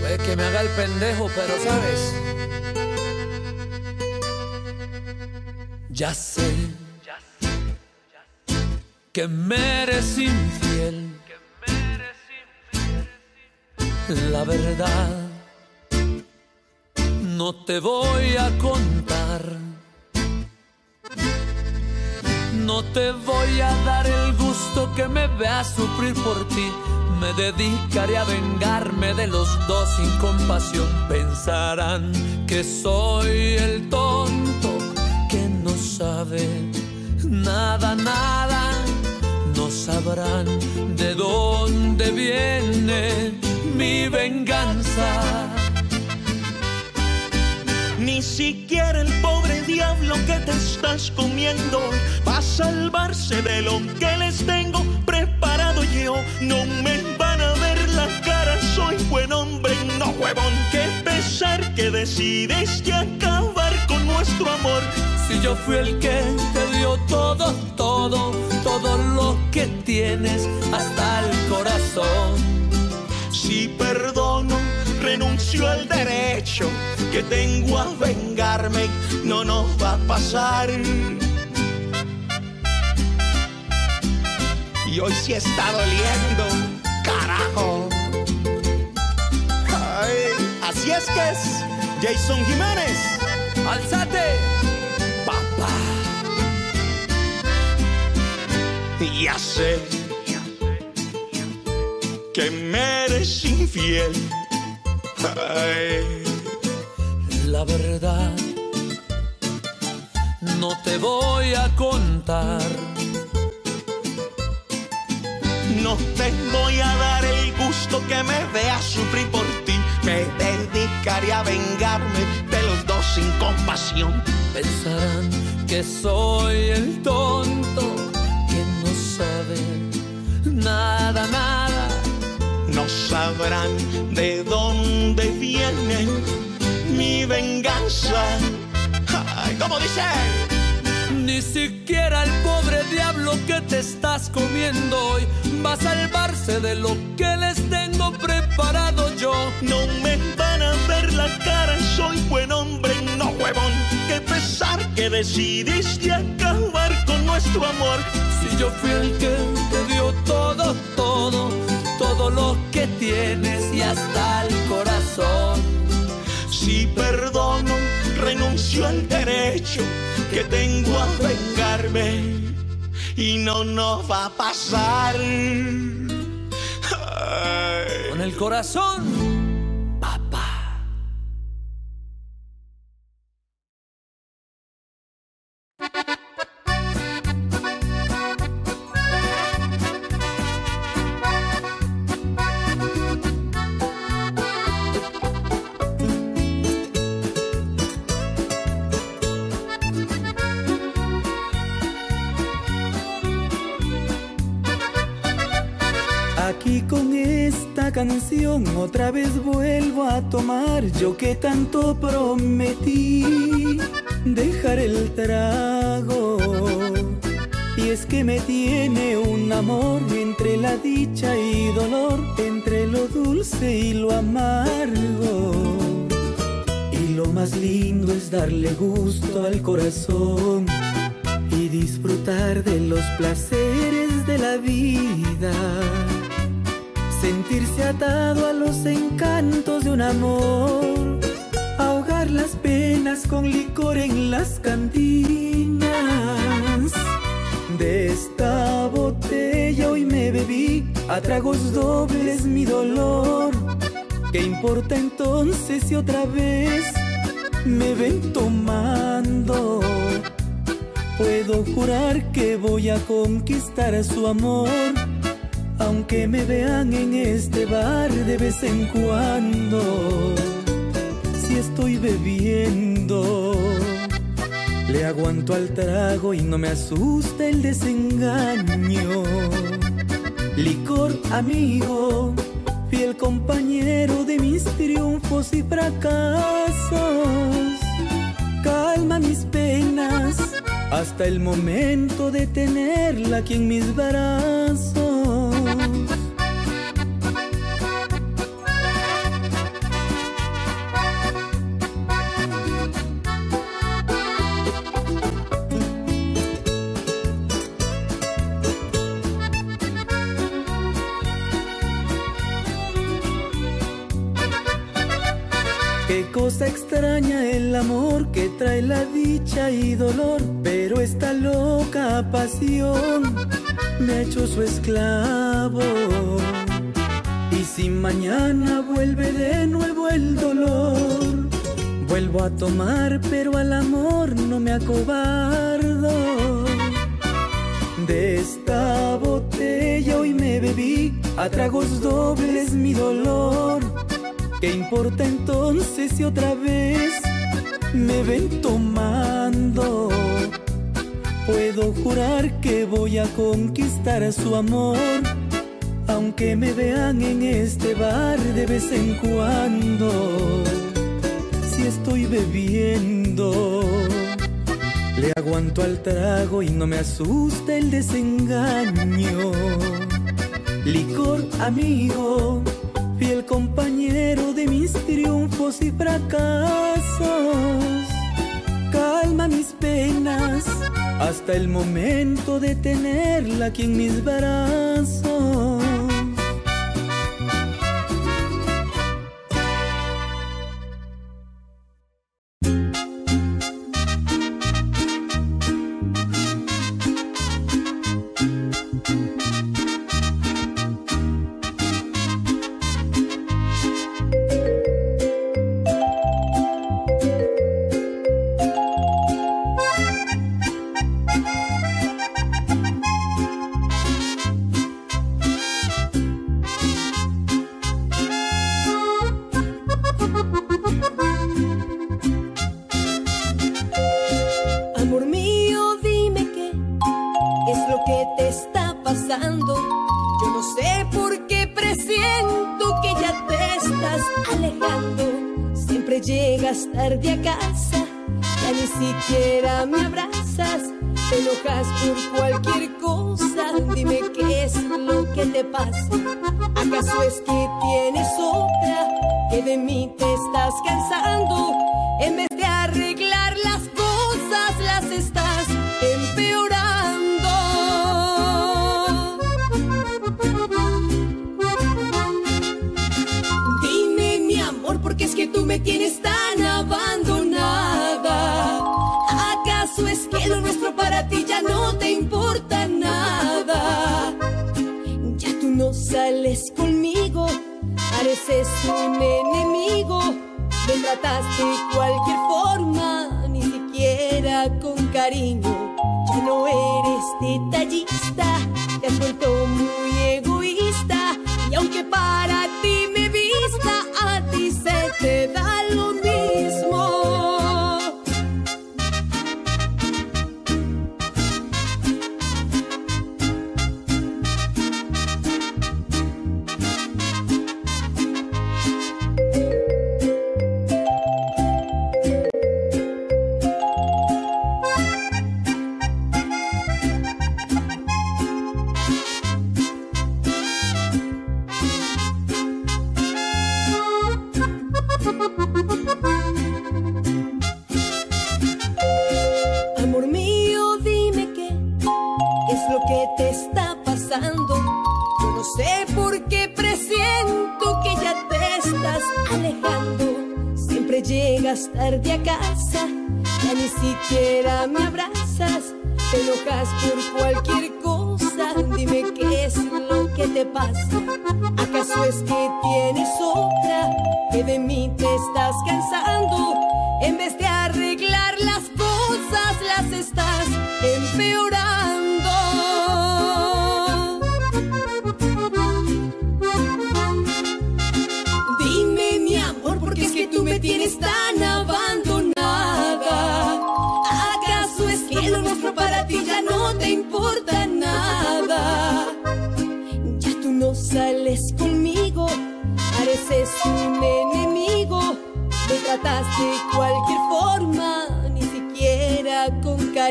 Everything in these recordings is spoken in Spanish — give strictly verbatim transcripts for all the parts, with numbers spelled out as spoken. Puede que me haga el pendejo, pero sabes, ya sé que me eres infiel. La verdad no te voy a contar, no te voy a dar el gusto que me veas sufrir por ti. Me dedicaré a vengarme de los dos sin compasión. Pensarán que soy el tonto que no sabe nada, nada. No sabrán de dónde viene mi venganza. Ni siquiera el pobre diablo que te estás comiendo va a salvarse de lo que les tengo preparado yo. No me van a ver la cara, soy buen hombre, no huevón. Qué pesar que decidiste acabar con nuestro amor. Si yo fui el que te dio todo, todo, todo lo que tienes hasta el corazón. Si perdono, renuncio al derecho que tengo a vengarme, no nos va a pasar. Y hoy sí está doliendo, carajo. Ay, así es que es, Yeison Jiménez, Alzate, papá. Ya sé que me eres infiel. Ay. La verdad no te voy a contar, no te voy a dar el gusto que me veas sufrir por ti. Me dedicaré a vengarme de los dos sin compasión. Pensarán que soy el tonto que no sabe nada, nada. No sabrán de dónde viene mi venganza. Ay, ¿cómo dice? Ni siquiera el pobre diablo que te estás comiendo hoy va a salvarse de lo que les tengo preparado yo. No me van a ver la cara, soy buen hombre, no huevón. Qué pesar que decidiste acabar con nuestro amor. Si yo fui el que te dio todo, todo, todo lo que tienes y hasta el corazón. Si perdono, renuncio al derecho que tengo a vengarme y no nos va a pasar. Ay. Con el corazón. Aquí con esta canción otra vez vuelvo a tomar. Yo que tanto prometí dejar el trago, y es que me tiene un amor entre la dicha y dolor, entre lo dulce y lo amargo. Y lo más lindo es darle gusto al corazón y disfrutar de los placeres de la vida. Sentirse atado a los encantos de un amor, ahogar las penas con licor en las cantinas. De esta botella hoy me bebí a tragos dobles mi dolor. ¿Qué importa entonces si otra vez me ven tomando? Puedo jurar que voy a conquistar su amor, aunque me vean en este bar de vez en cuando. Si estoy bebiendo, le aguanto al trago y no me asusta el desengaño. Licor amigo, fiel compañero de mis triunfos y fracasos, calma mis penas, hasta el momento de tenerla aquí en mis brazos. Qué cosa extraña el amor que trae la dicha y dolor, pero esta loca pasión me ha hecho su esclavo. Y si mañana vuelve de nuevo el dolor, vuelvo a tomar, pero al amor no me acobardo. De esta botella hoy me bebí a tragos dobles mi dolor. ¿Qué importa entonces si otra vez me ven tomando? Puedo jurar que voy a conquistar a su amor, aunque me vean en este bar de vez en cuando. Si estoy bebiendo, le aguanto al trago y no me asusta el desengaño. Licor, amigo, fiel compañero de mis triunfos y fracasos, calma mis penas hasta el momento de tenerla aquí en mis brazos.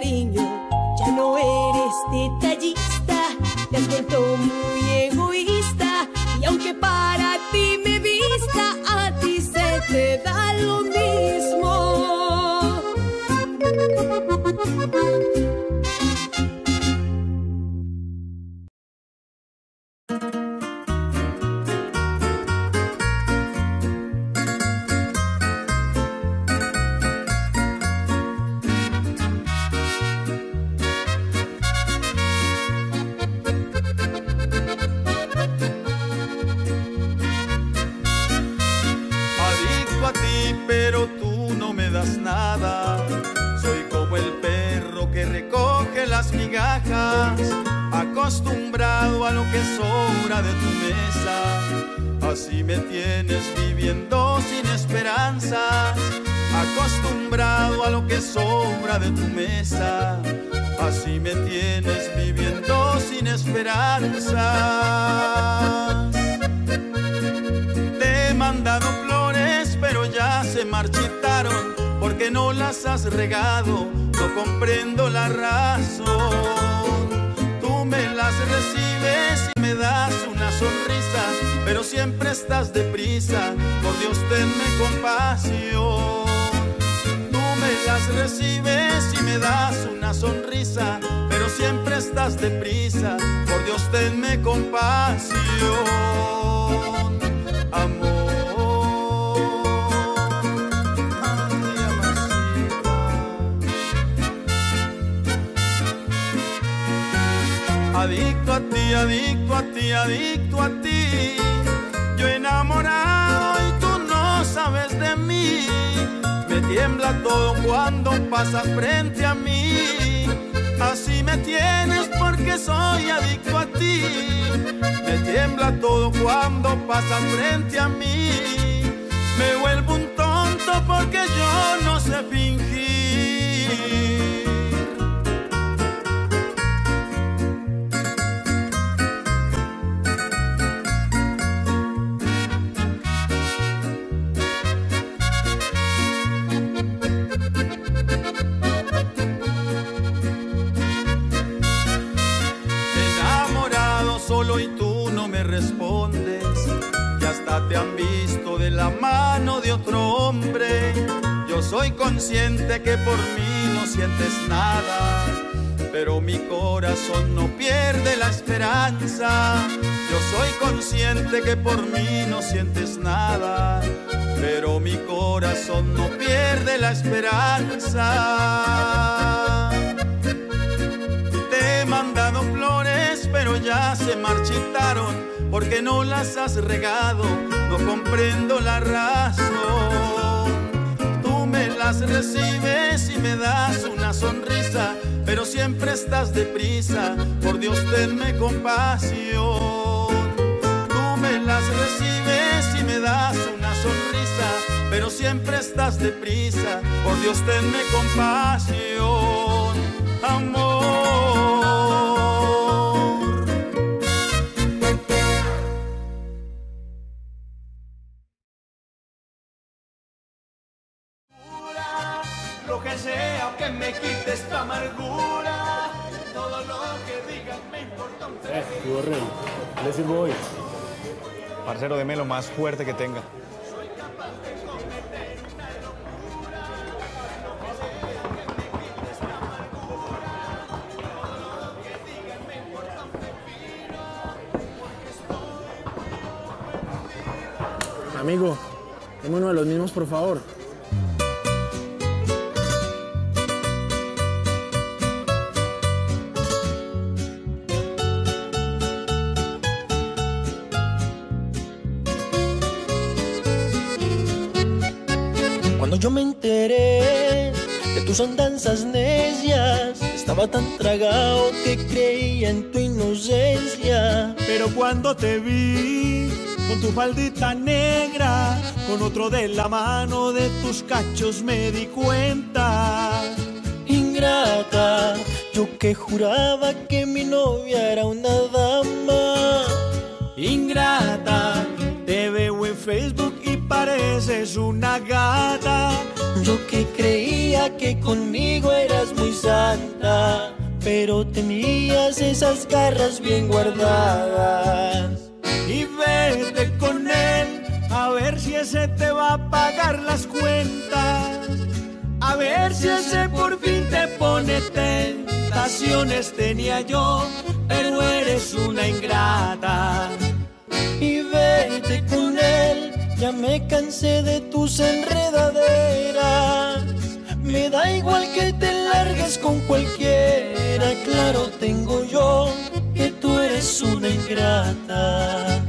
cariño, ya no eres detallista, te has vuelto muy egoísta, y aunque para ti me vista, a ti se te da lo mismo. Nada, soy como el perro que recoge las migajas, acostumbrado a lo que sobra de tu mesa. Así me tienes viviendo sin esperanzas, acostumbrado a lo que sobra de tu mesa. Así me tienes viviendo sin esperanzas. Te he mandado flores, pero ya se marchitaron. ¿Por qué no las has regado? No comprendo la razón. Tú me las recibes y me das una sonrisa, pero siempre estás deprisa, por Dios tenme compasión. Tú me las recibes y me das una sonrisa, pero siempre estás deprisa, por Dios tenme compasión. Amor. Adicto a ti, adicto a ti, adicto a ti. Yo enamorado y tú no sabes de mí. Me tiembla todo cuando pasas frente a mí. Así me tienes porque soy adicto a ti. Me tiembla todo cuando pasas frente a mí. Me vuelvo un tonto porque yo no sé fingir. Y tú no me respondes, que hasta te han visto de la mano de otro hombre. Yo soy consciente que por mí no sientes nada, pero mi corazón no pierde la esperanza. Yo soy consciente que por mí no sientes nada, pero mi corazón no pierde la esperanza. Te he mandado flores, pero ya se marchitaron. ¿Por qué no las has regado? No comprendo la razón. Tú me las recibes y me das una sonrisa, pero siempre estás deprisa, por Dios tenme compasión. Tú me las recibes y me das una sonrisa, pero siempre estás deprisa, por Dios tenme compasión. Amor. Parcero, deme lo más fuerte que tenga. Soy capaz de cometer una locura, lo que sea que me quite esta amargura, todo lo que digan me importa un pepino, porque estoy muy confundido. Amigo, deme uno de los mismos, por favor. Yo me enteré de tus andanzas necias, estaba tan tragado que creía en tu inocencia. Pero cuando te vi con tu faldita negra, con otro de la mano, de tus cachos me di cuenta. Ingrata, yo que juraba que mi novia era una dama. Ingrata, te veo en Facebook y pareces una gata. Yo que creía que conmigo eras muy santa, pero tenías esas garras bien guardadas. Y vete con él, a ver si ese te va a pagar las cuentas, a ver si ese por fin te pone tentaciones. Tenía yo, pero eres una ingrata. Y vete con él, ya me cansé de tus enredaderas. Me da igual que te largues con cualquiera, claro tengo yo que tú eres una ingrata.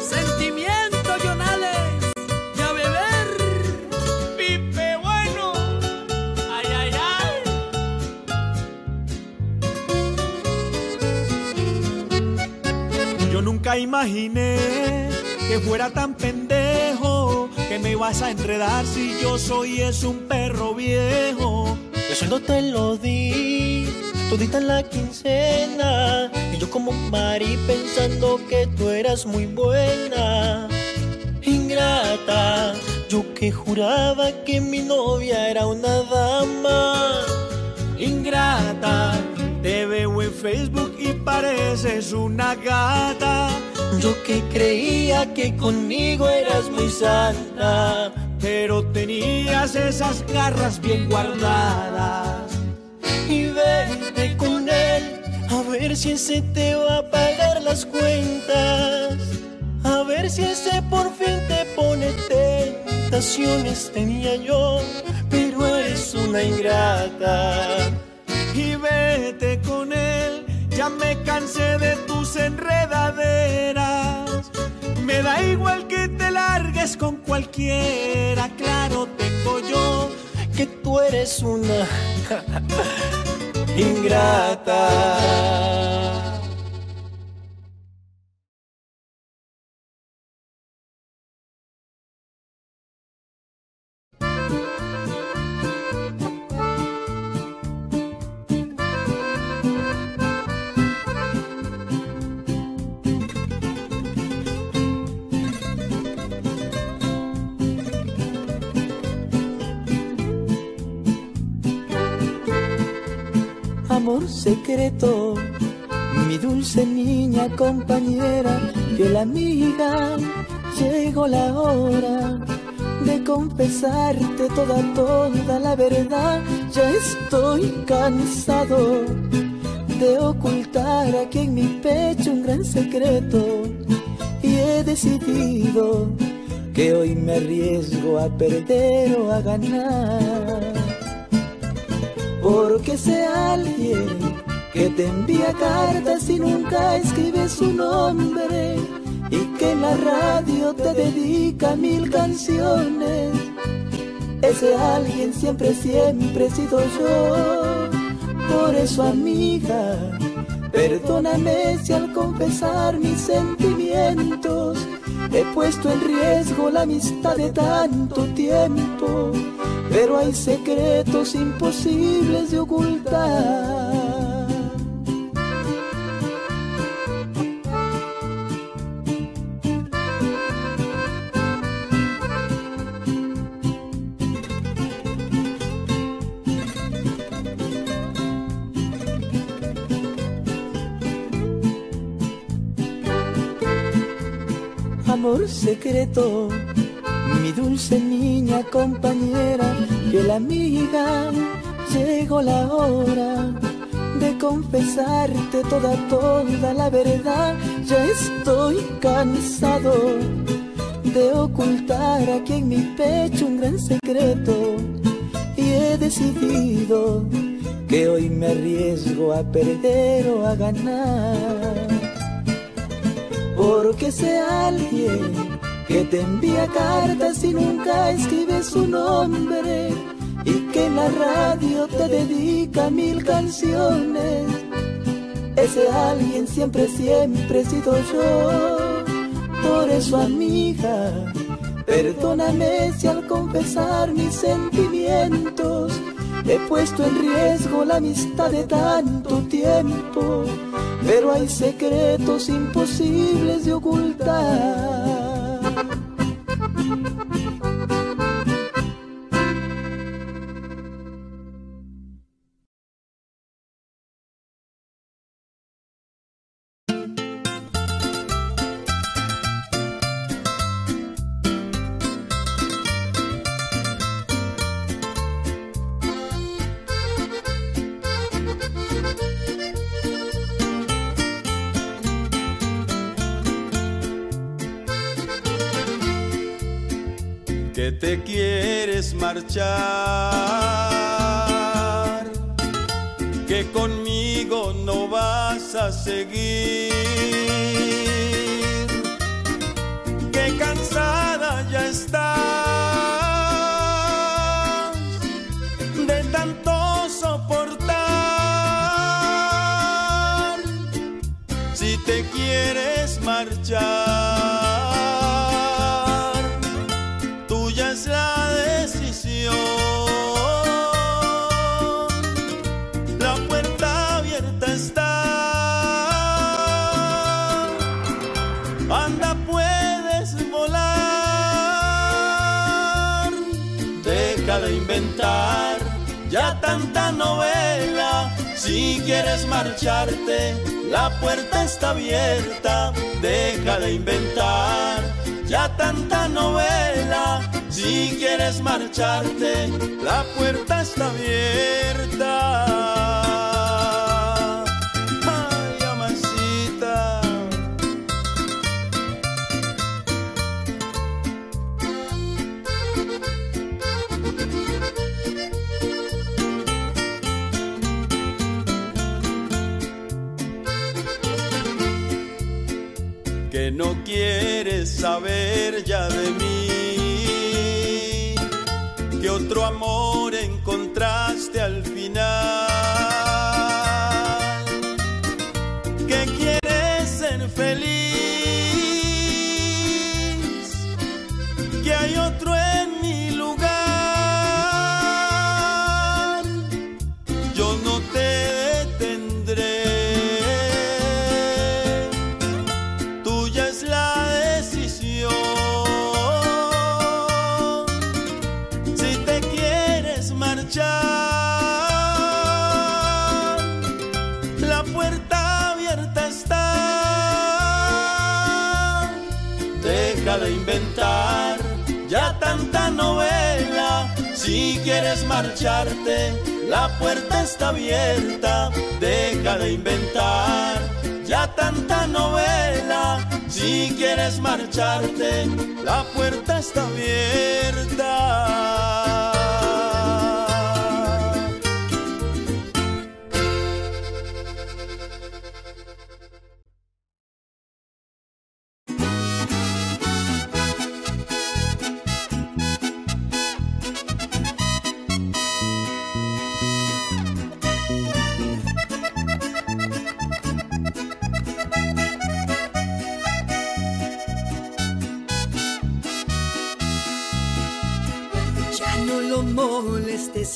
Sentimiento, Jonales, y a beber, pipe bueno, ay, ay, ay. Yo nunca imaginé que fuera tan pendejo, que me vas a enredar si yo soy es un perro viejo. El sueldo te lo di, todita en la quincena, y yo como Mari pensando que tú eras muy buena. Ingrata, yo que juraba que mi novia era una dama. Ingrata, te veo en Facebook y pareces una gata. Yo que creía que conmigo eras muy santa, pero tenías esas garras bien guardadas. Y vete con él, a ver si ese te va a pagar las cuentas, a ver si ese por fin te pone tentaciones. Tenía yo, pero eres una ingrata. Y vete con él, ya me cansé de tus enredaderas. Me da igual que te largues con cualquiera, claro tengo yo que tú eres una ingrata. Amor secreto, mi dulce niña compañera, fiel amiga, llegó la hora de confesarte toda, toda la verdad. Ya estoy cansado de ocultar aquí en mi pecho un gran secreto, y he decidido que hoy me arriesgo a perder o a ganar. Porque sé alguien que te envía cartas y nunca escribe su nombre, y que en la radio te dedica mil canciones. Ese alguien siempre, siempre he sido yo. Por eso, amiga, perdóname si al confesar mis sentimientos he puesto en riesgo la amistad de tanto tiempo. Pero hay secretos imposibles de ocultar. Amor secreto, mi dulce niña compañera, fiel amiga, llegó la hora de confesarte toda, toda la verdad. Ya estoy cansado de ocultar aquí en mi pecho un gran secreto, y he decidido que hoy me arriesgo a perder o a ganar. Porque sé alguien que te envía cartas y nunca escribe su nombre, y que en la radio te dedica mil canciones. Ese alguien siempre, siempre he sido yo. Por eso, amiga, perdóname si al confesar mis sentimientos he puesto en riesgo la amistad de tanto tiempo. Pero hay secretos imposibles de ocultar. que te quieres marchar, que conmigo no vas a seguir, que cansada ya estás de tanto soportar. Si te quieres marchar, tuya es la decisión. La puerta abierta está. Anda, puedes volar. Deja de inventar ya tanta novela. Si quieres marcharte, la puerta está abierta. Deja de inventar ya tanta novela. Si quieres marcharte, la puerta está abierta. Ay, amacita. Que no quieres saber ya de mí, que otro amor encontraste al final, que quieres ser feliz, que hay otro en mi lugar. Yo no te detendré. Si te quieres marchar, la puerta abierta está. Deja de inventar ya tanta novela. Si quieres marcharte, la puerta está abierta. Deja de inventar ya tanta novela. Si quieres marcharte, la puerta está abierta.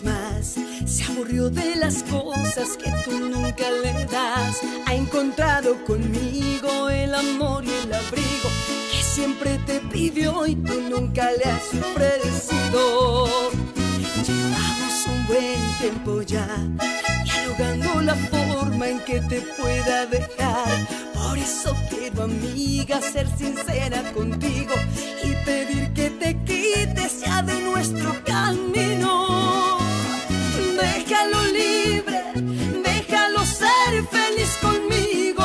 Más, se aburrió de las cosas que tú nunca le das. Ha encontrado conmigo el amor y el abrigo que siempre te pidió y tú nunca le has ofrecido. Llevamos un buen tiempo ya dialogando la forma en que te pueda dejar. Por eso quiero, amiga, ser sincera contigo y pedir que te quites ya de nuestro camino. Déjalo libre, déjalo ser feliz conmigo.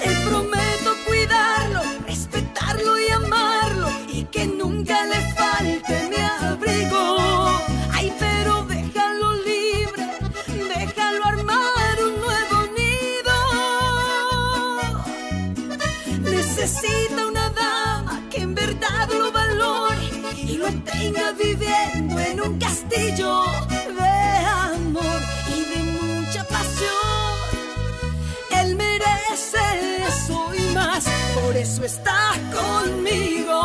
Te prometo cuidarlo, respetarlo y amarlo, y que nunca le falte mi abrigo. Ay, pero déjalo libre, déjalo armar un nuevo nido. Necesita una dama que en verdad lo valore y lo tenga viviendo en un castillo de amor y de mucha pasión. Él merece eso y más, por eso está conmigo.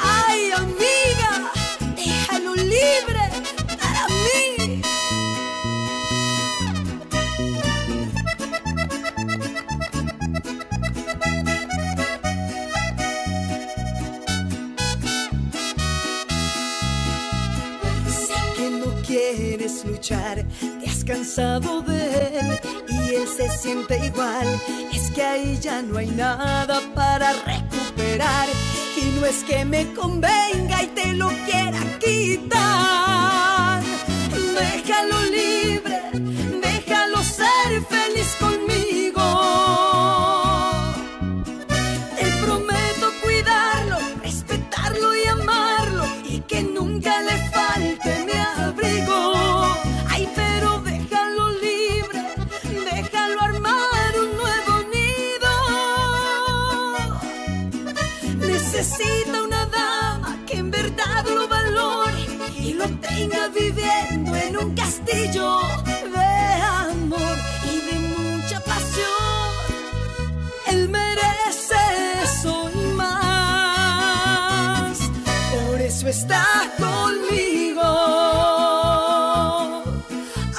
Ay, amiga, déjalo libre para mí. Quieres luchar, te has cansado de él y él se siente igual. Es que ahí ya no hay nada para recuperar, y no es que me convenga y te lo quiera quitar. Déjalo libre, déjalo ser feliz conmigo. un castillo de amor y de mucha pasión. Él merece eso y más, por eso está conmigo.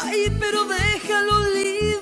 Ay, pero déjalo libre.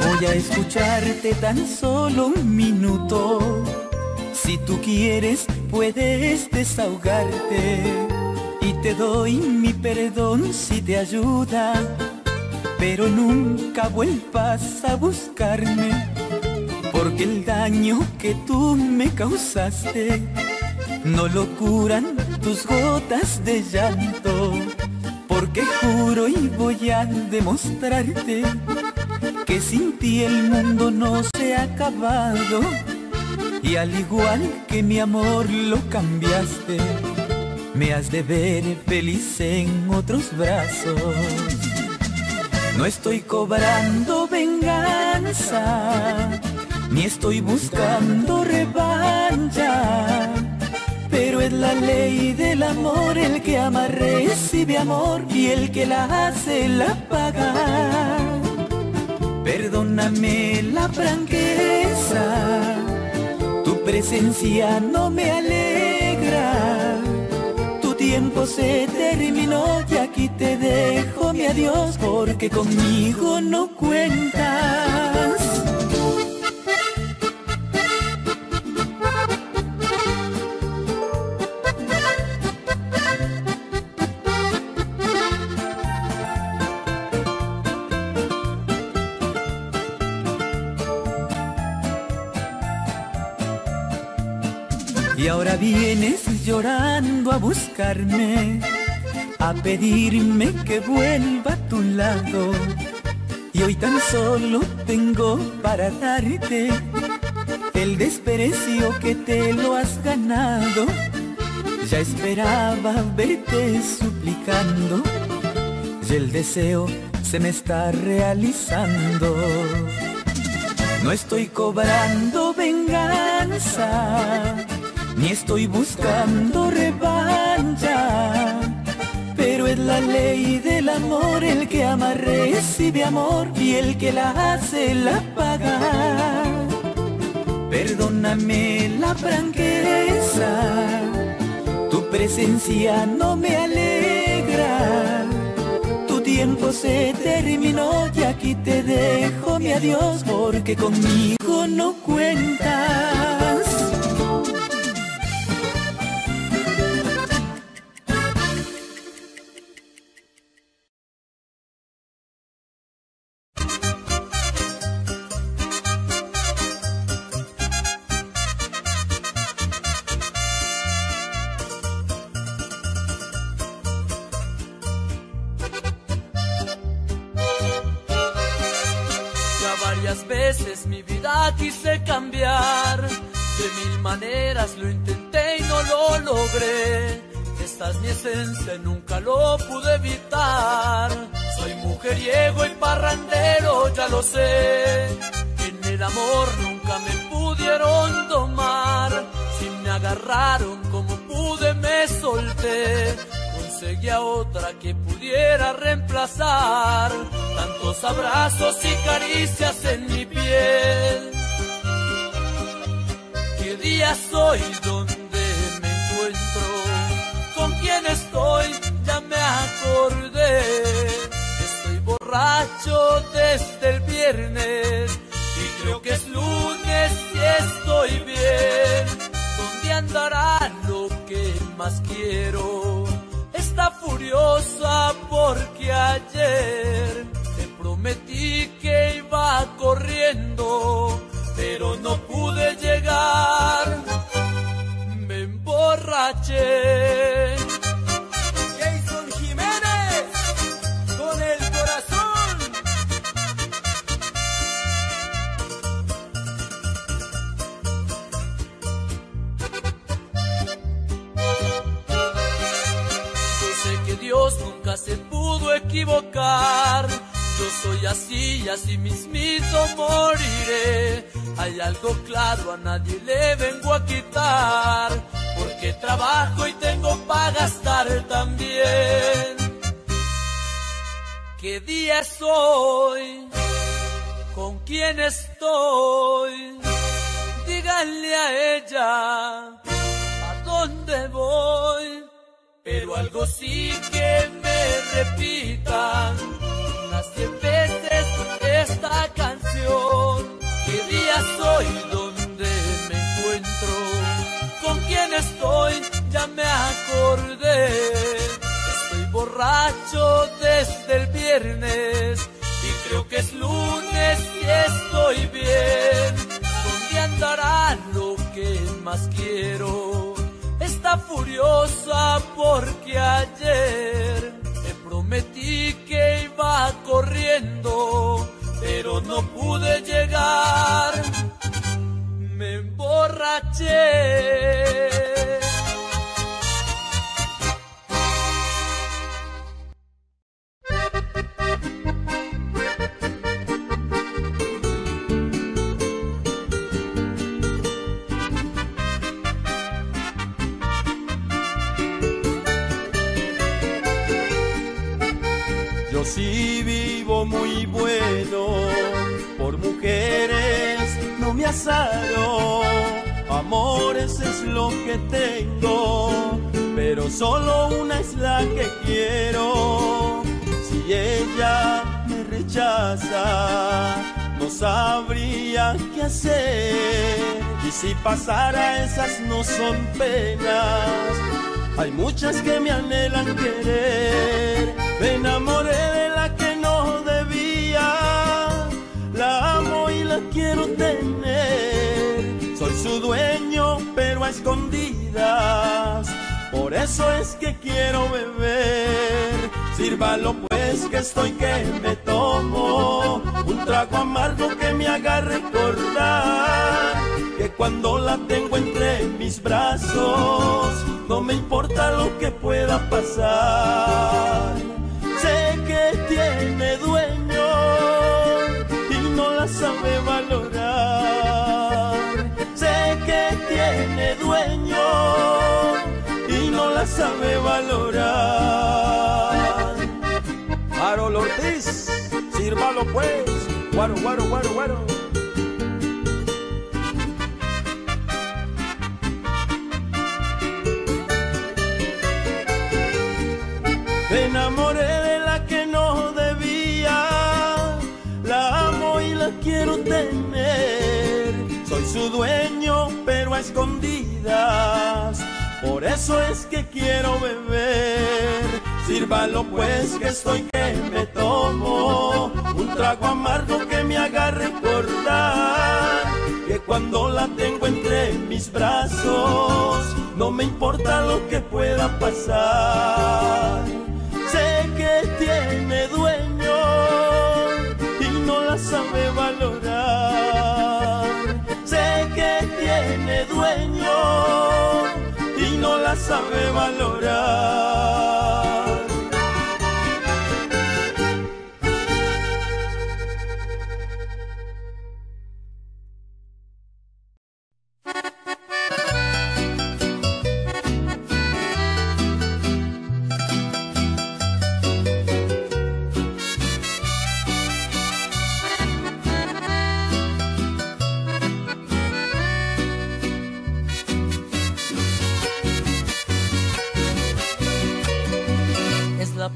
Voy a escucharte tan solo un minuto. Si tú quieres, puedes desahogarte. Y te doy mi perdón si te ayuda, pero nunca vuelvas a buscarme, porque el daño que tú me causaste no lo curan tus gotas de llanto. Porque juro y voy a demostrarte que sin ti el mundo no se ha acabado, y al igual que mi amor lo cambiaste, me has de ver feliz en otros brazos. No estoy cobrando venganza, ni estoy buscando revancha, pero es la ley del amor: el que ama recibe amor, y el que la hace la paga. Perdóname la franqueza, tu presencia no me alegra. Tu tiempo se terminó y aquí te dejo mi adiós, porque conmigo no cuentas. Y ahora vienes llorando a buscarme, a pedirme que vuelva a tu lado. Y hoy tan solo tengo para darte el desprecio que te lo has ganado. Ya esperaba verte suplicando, y el deseo se me está realizando. No estoy cobrando venganza, ni estoy buscando revancha, pero es la ley del amor: el que ama recibe amor, y el que la hace la paga. Perdóname la franqueza, tu presencia no me alegra. Tu tiempo se terminó y aquí te dejo mi adiós, porque conmigo no cuentas. Varias veces mi vida quise cambiar, de mil maneras lo intenté y no lo logré. Esta es mi esencia y nunca lo pude evitar. Soy mujeriego y parrandero, ya lo sé. En el amor nunca me pudieron domar. Si me agarraron como pude me solté. Conseguí a otra que pudiera reemplazar tantos abrazos y caricias en mi piel. ¿Qué día soy? ¿Dónde me encuentro? ¿Con quién estoy? Ya me acordé. Estoy borracho desde el viernes y creo que es lunes y estoy bien. ¿Dónde andará lo que más quiero? Está furiosa porque ayer te prometí que iba corriendo, te equivocar. Yo soy así y así mismito moriré. Hay algo claro, a nadie le vengo a quitar, porque trabajo y tengo para gastar también. ¿Qué día es hoy? ¿Con quién estoy? Díganle a ella a dónde voy. Pero algo sí que me repitan unas cien veces esta canción. ¿Qué día soy? ¿Dónde me encuentro? ¿Con quién estoy? Ya me acordé. Estoy borracho desde el viernes y creo que es lunes y estoy bien. ¿Dónde andará lo que más quiero? Está furiosa porque ayer te prometí que iba corriendo, pero no pude llegar. Me emborraché. Si vivo muy bueno, por mujeres no me asaro. Amores es lo que tengo, pero solo una es la que quiero. Si ella me rechaza, no sabría qué hacer. Y si pasara, esas no son penas. Hay muchas que me anhelan querer. Me enamoré de la que no debía. La amo y la quiero tener. Soy su dueño, pero a escondidas. Por eso es que quiero beber. Sírvalo pues, que estoy que me tomo un trago amargo que me haga recordar que cuando la tengo entre mis brazos no me importa lo que pueda pasar. Sé que tiene dueño y no la sabe valorar. Sé que tiene dueño y no la sabe valorar. Harold Ortiz, sírvalo pues. Guaro, guaro, guaro, guaro. Me enamoré de la que no debía, la amo y la quiero tener. Soy su dueño, pero a escondidas, por eso es que quiero beber. Sírvalo pues, que estoy que me tomo un trago amargo que me haga recordar que cuando la tengo entre mis brazos no me importa lo que pueda pasar. Sé que tiene dueño y no la sabe valorar. Sé que tiene dueño y no la sabe valorar.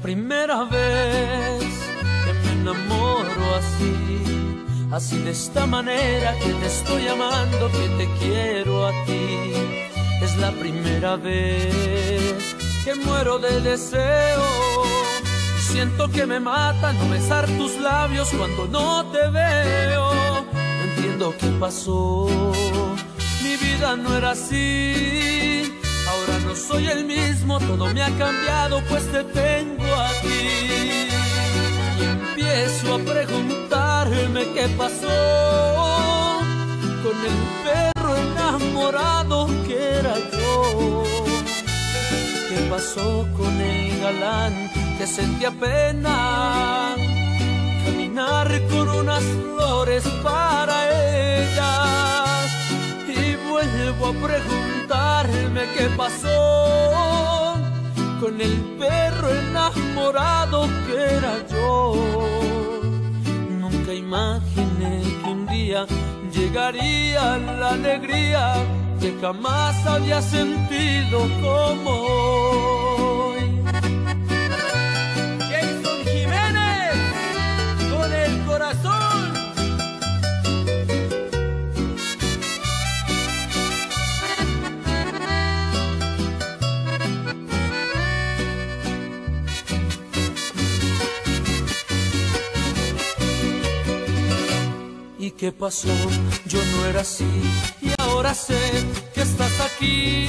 Primera vez que me enamoro así, así de esta manera, que te estoy amando, que te quiero a ti. Es la primera vez que muero de deseo. Siento que me mata no besar tus labios cuando no te veo. No entiendo qué pasó, mi vida no era así. Ahora no soy el mismo, todo me ha cambiado, pues te tengo aquí. Y empiezo a preguntarme qué pasó con el perro enamorado que era yo. ¿Qué pasó con el galán que sentía pena caminar con unas flores para ellas. Y vuelvo a preguntarme qué pasó con el perro enamorado que era yo. Nunca imaginé que un día llegaría la alegría que jamás había sentido como hoy. Yeison Jiménez, con el corazón. ¿Y qué pasó? Yo no era así. Ahora sé que estás aquí.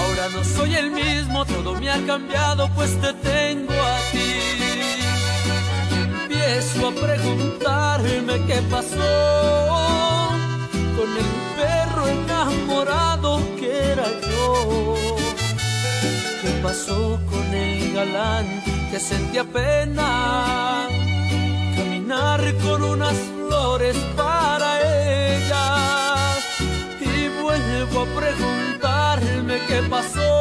Ahora no soy el mismo, todo me ha cambiado, pues te tengo a ti. Empiezo a preguntarme qué pasó con el perro enamorado que era yo. ¿Qué pasó con el galán que sentía pena caminar con unas flores para ella? Vuelvo a preguntarme qué pasó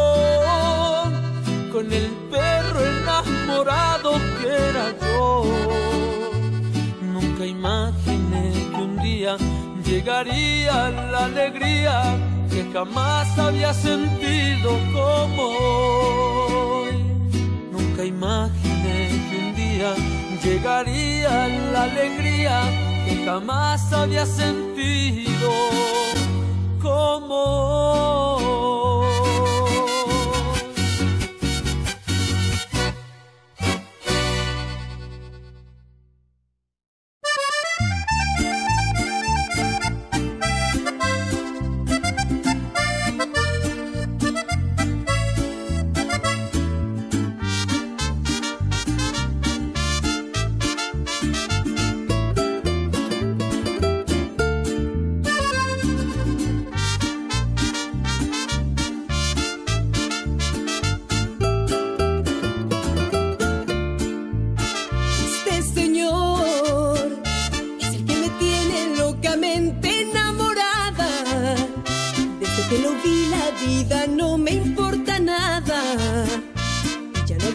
con el perro enamorado que era yo. Nunca imaginé que un día llegaría la alegría que jamás había sentido como hoy. Nunca imaginé que un día llegaría la alegría que jamás había sentido como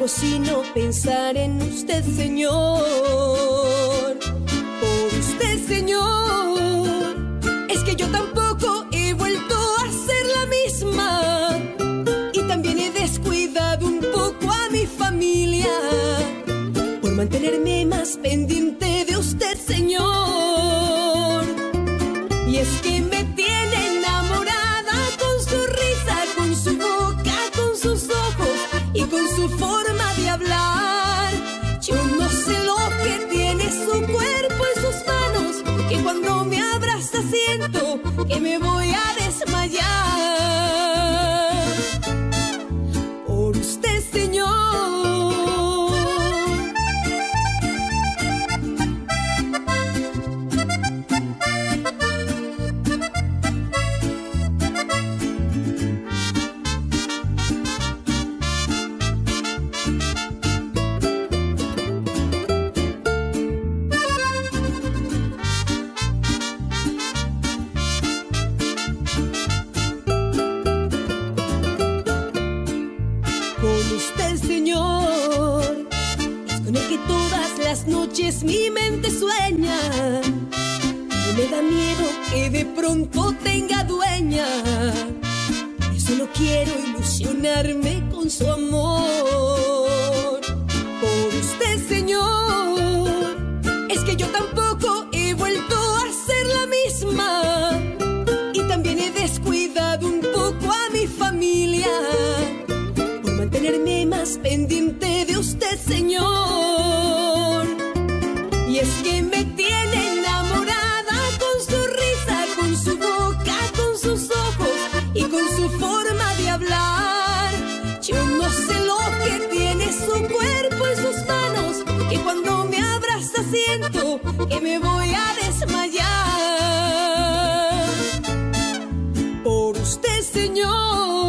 sino pensar en usted, Señor. Por usted, Señor, es que yo tampoco he vuelto a ser la misma. Y también he descuidado un poco a mi familia por mantenerme más pendiente de usted, Señor. Y es que me tiene enamorada con su risa, con su boca, con sus ojos y con su forma hablar. Yo no sé lo que tiene su cuerpo y sus manos, que cuando me abraza siento que me voy a desmayar. Por usted, Señor. Noches mi mente sueña y me da miedo que de pronto tenga dueña. Yo solo quiero ilusionarme con su amor. Por usted, Señor, es que yo tampoco he vuelto a ser la misma. Y también he descuidado un poco a mi familia por mantenerme más pendiente de usted, Señor. Y es que me tiene enamorada con su risa, con su boca, con sus ojos y con su forma de hablar. Yo no sé lo que tiene su cuerpo y sus manos, que cuando me abraza siento que me voy a desmayar. Por usted, Señor.